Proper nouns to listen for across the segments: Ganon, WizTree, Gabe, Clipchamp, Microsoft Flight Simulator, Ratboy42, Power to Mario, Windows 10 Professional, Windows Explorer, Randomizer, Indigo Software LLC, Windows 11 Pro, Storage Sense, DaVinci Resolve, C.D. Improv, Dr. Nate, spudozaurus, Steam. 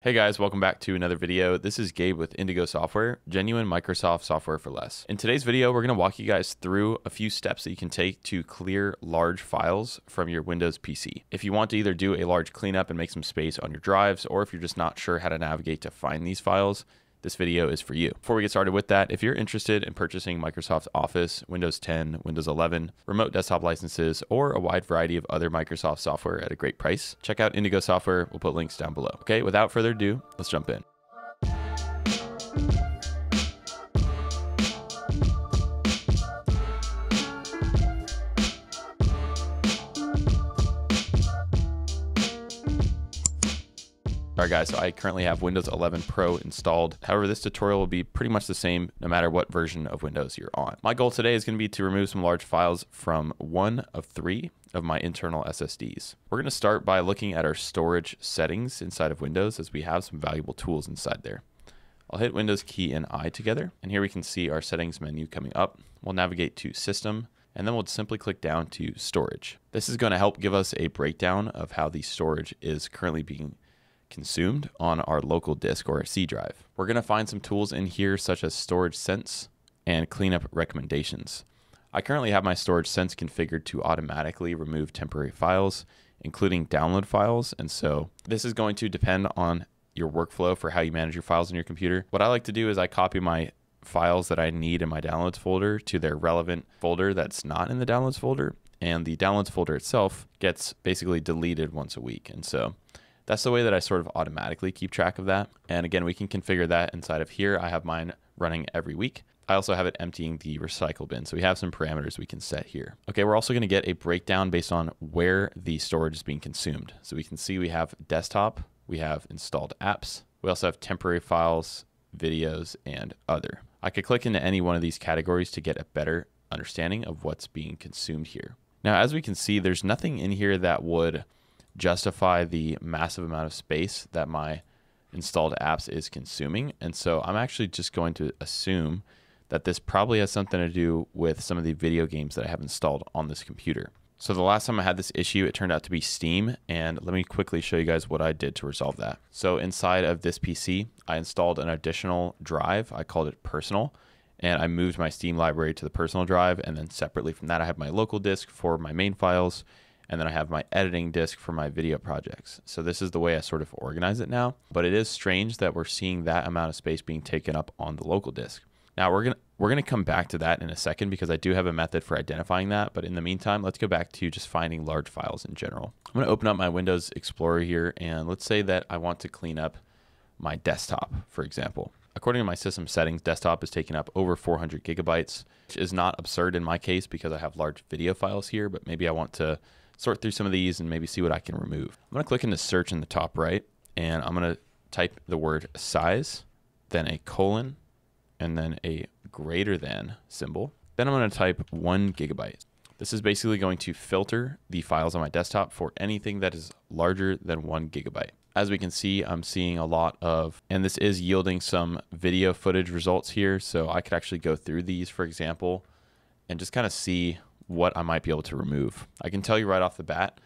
Hey guys, welcome back to another video. This is Gabe with Indigo Software, genuine Microsoft software for less. In today's video, we're going to walk you guys through a few steps that you can take to clear large files from your Windows PC. If you want to either do a large cleanup and make some space on your drives, or if you're just not sure how to navigate to find these files, this video is for you. Before we get started with that, if you're interested in purchasing Microsoft Office, Windows 10, Windows 11, remote desktop licenses, or a wide variety of other Microsoft software at a great price, check out Indigo Software. We'll put links down below. Okay, without further ado, let's jump in. All right guys, so I currently have Windows 11 Pro installed. However, this tutorial will be pretty much the same no matter what version of Windows you're on. My goal today is going to be to remove some large files from one of three of my internal SSDs. We're going to start by looking at our storage settings inside of Windows, as we have some valuable tools inside there. I'll hit Windows key and I together, and here we can see our settings menu coming up. We'll navigate to System, and then we'll simply click down to Storage. This is going to help give us a breakdown of how the storage is currently being consumed on our local disk or C drive. We're going to find some tools in here such as Storage Sense and Cleanup Recommendations. I currently have my Storage Sense configured to automatically remove temporary files, including download files, and so this is going to depend on your workflow for how you manage your files on your computer. What I like to do is I copy my files that I need in my downloads folder to their relevant folder that's not in the downloads folder, and the downloads folder itself gets basically deleted once a week, and so that's the way that I sort of automatically keep track of that. And again, we can configure that inside of here. I have mine running every week. I also have it emptying the recycle bin. So we have some parameters we can set here. Okay, we're also gonna get a breakdown based on where the storage is being consumed. So we can see we have desktop, we have installed apps. We also have temporary files, videos, and other. I could click into any one of these categories to get a better understanding of what's being consumed here. Now, as we can see, there's nothing in here that would justify the massive amount of space that my installed apps is consuming. And so I'm actually just going to assume that this probably has something to do with some of the video games that I have installed on this computer. So the last time I had this issue, it turned out to be Steam. And let me quickly show you guys what I did to resolve that. So inside of this PC, I installed an additional drive. I called it Personal. And I moved my Steam library to the Personal drive. And then separately from that, I have my local disk for my main files. And then I have my editing disk for my video projects. So this is the way I sort of organize it now, but it is strange that we're seeing that amount of space being taken up on the local disk. Now we're gonna come back to that in a second because I do have a method for identifying that, but in the meantime, let's go back to just finding large files in general. I'm gonna open up my Windows Explorer here, and let's say that I want to clean up my desktop, for example. According to my system settings, desktop is taking up over 400 gigabytes, which is not absurd in my case because I have large video files here, but maybe I want to sort through some of these and maybe see what I can remove. I'm gonna click into search in the top right, and I'm gonna type the word size, then a colon, and then a greater than symbol. Then I'm gonna type 1 gigabyte. This is basically going to filter the files on my desktop for anything that is larger than 1 gigabyte. As we can see, I'm seeing a lot of, and this is yielding some video footage results here. So I could actually go through these, for example, and just kind of see what I might be able to remove. I can tell you right off the bat,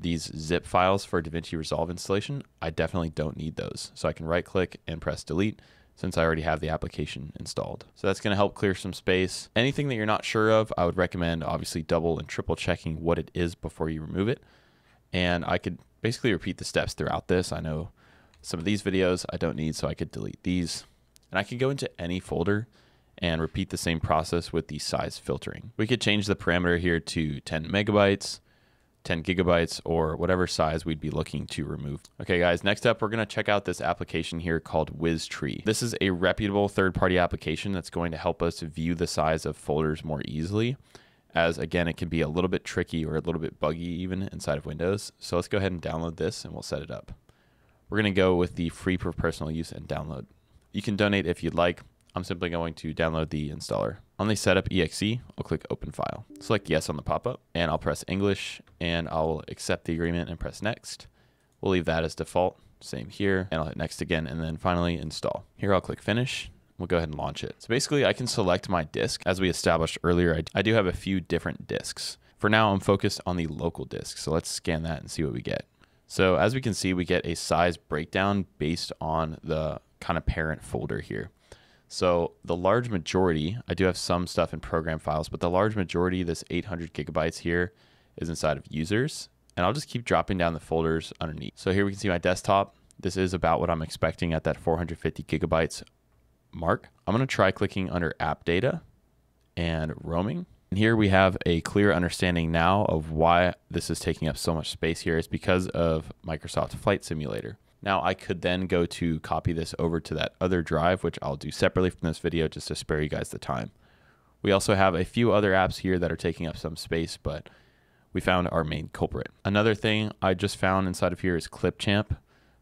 these zip files for DaVinci Resolve installation, I definitely don't need those. So I can right click and press delete since I already have the application installed. So that's gonna help clear some space. Anything that you're not sure of, I would recommend obviously double and triple checking what it is before you remove it. And I could basically repeat the steps throughout this. I know some of these videos I don't need, so I could delete these. And I can go into any folder and repeat the same process with the size filtering. We could change the parameter here to 10 megabytes, 10 gigabytes, or whatever size we'd be looking to remove. Okay guys, next up, we're gonna check out this application here called WizTree. This is a reputable third-party application that's going to help us view the size of folders more easily, as again, it can be a little bit tricky or a little bit buggy even inside of Windows. So let's go ahead and download this and we'll set it up. We're gonna go with the free for personal use and download. You can donate if you'd like. I'm simply going to download the installer. On the setup exe, I'll click open file. Select yes on the pop-up, and I'll press English, and I'll accept the agreement and press next. We'll leave that as default, same here, and I'll hit next again, and then finally install. Here I'll click finish. We'll go ahead and launch it. So basically I can select my disk. As we established earlier, I do have a few different disks. For now, I'm focused on the local disk. So let's scan that and see what we get. So as we can see, we get a size breakdown based on the kind of parent folder here. So the large majority, I do have some stuff in program files, but the large majority, this 800 gigabytes here, is inside of users. And I'll just keep dropping down the folders underneath. So here we can see my desktop. This is about what I'm expecting at that 450 gigabytes mark. I'm going to try clicking under app data and roaming. And here we have a clear understanding now of why this is taking up so much space here. It's because of Microsoft Flight Simulator. Now I could then go to copy this over to that other drive, which I'll do separately from this video just to spare you guys the time. We also have a few other apps here that are taking up some space, but we found our main culprit. Another thing I just found inside of here is Clipchamp.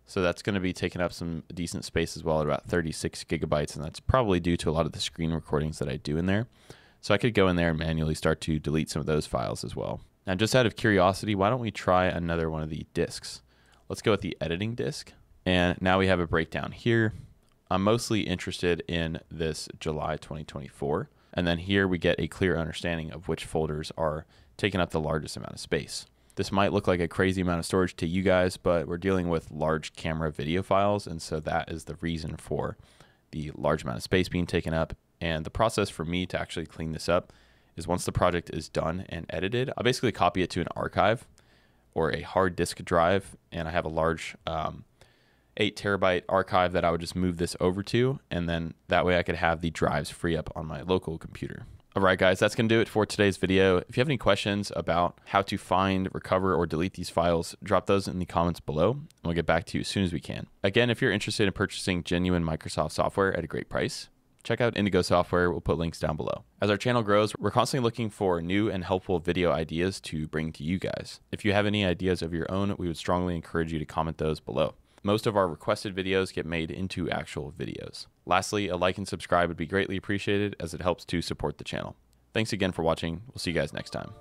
So that's going to be taking up some decent space as well at about 36 gigabytes. And that's probably due to a lot of the screen recordings that I do in there. So I could go in there and manually start to delete some of those files as well. Now, just out of curiosity, why don't we try another one of the disks? Let's go with the editing disk. And now we have a breakdown here. I'm mostly interested in this July 2024. And then here we get a clear understanding of which folders are taking up the largest amount of space. This might look like a crazy amount of storage to you guys, but we're dealing with large camera video files. And so that is the reason for the large amount of space being taken up. And the process for me to actually clean this up is once the project is done and edited, I'll basically copy it to an archive or a hard disk drive. And I have a large 8 terabyte archive that I would just move this over to. And then that way I could have the drives free up on my local computer. All right, guys, that's going to do it for today's video. If you have any questions about how to find, recover, or delete these files, drop those in the comments below, and we'll get back to you as soon as we can. Again, if you're interested in purchasing genuine Microsoft software at a great price, check out Indigo Software. We'll put links down below. As our channel grows, we're constantly looking for new and helpful video ideas to bring to you guys. If you have any ideas of your own, we would strongly encourage you to comment those below. Most of our requested videos get made into actual videos. Lastly, a like and subscribe would be greatly appreciated as it helps to support the channel. Thanks again for watching. We'll see you guys next time.